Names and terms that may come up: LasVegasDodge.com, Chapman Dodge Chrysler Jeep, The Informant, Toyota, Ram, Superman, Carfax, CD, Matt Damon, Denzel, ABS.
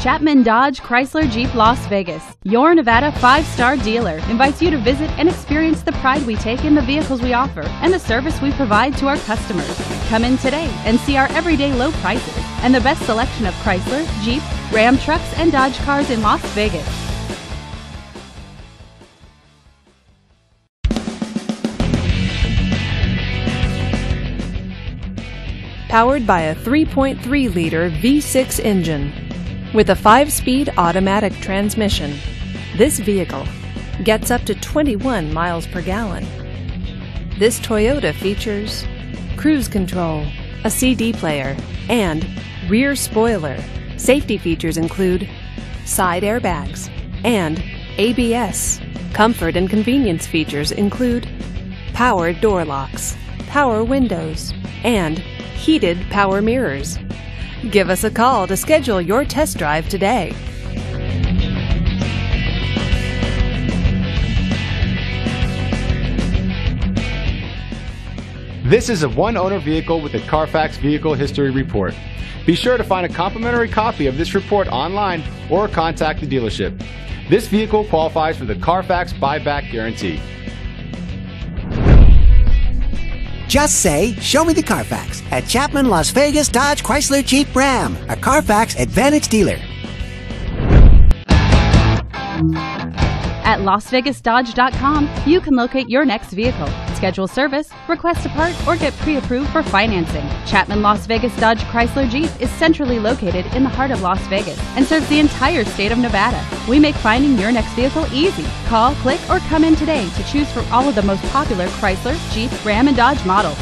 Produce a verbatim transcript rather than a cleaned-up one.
Chapman Dodge Chrysler Jeep Las Vegas, your Nevada five-star dealer, invites you to visit and experience the pride we take in the vehicles we offer and the service we provide to our customers. Come in today and see our everyday low prices and the best selection of Chrysler, Jeep, Ram trucks and Dodge cars in Las Vegas. Powered by a three point three liter V six engine with a five-speed automatic transmission, this vehicle gets up to twenty-one miles per gallon. This Toyota features cruise control, a C D player, and rear spoiler. Safety features include side airbags and A B S. Comfort and convenience features include power door locks, power windows, and heated power mirrors. Give us a call to schedule your test drive today. This is a one-owner vehicle with a Carfax Vehicle History Report. Be sure to find a complimentary copy of this report online or contact the dealership. This vehicle qualifies for the Carfax Buyback Guarantee. Just say, "Show me the Carfax" at Chapman Las Vegas Dodge Chrysler Jeep Ram, a Carfax Advantage dealer. At Las Vegas Dodge dot com, you can locate your next vehicle, schedule service, request a part, or get pre-approved for financing. Chapman Las Vegas Dodge Chrysler Jeep is centrally located in the heart of Las Vegas and serves the entire state of Nevada. We make finding your next vehicle easy. Call, click, or come in today to choose from all of the most popular Chrysler, Jeep, Ram, and Dodge models.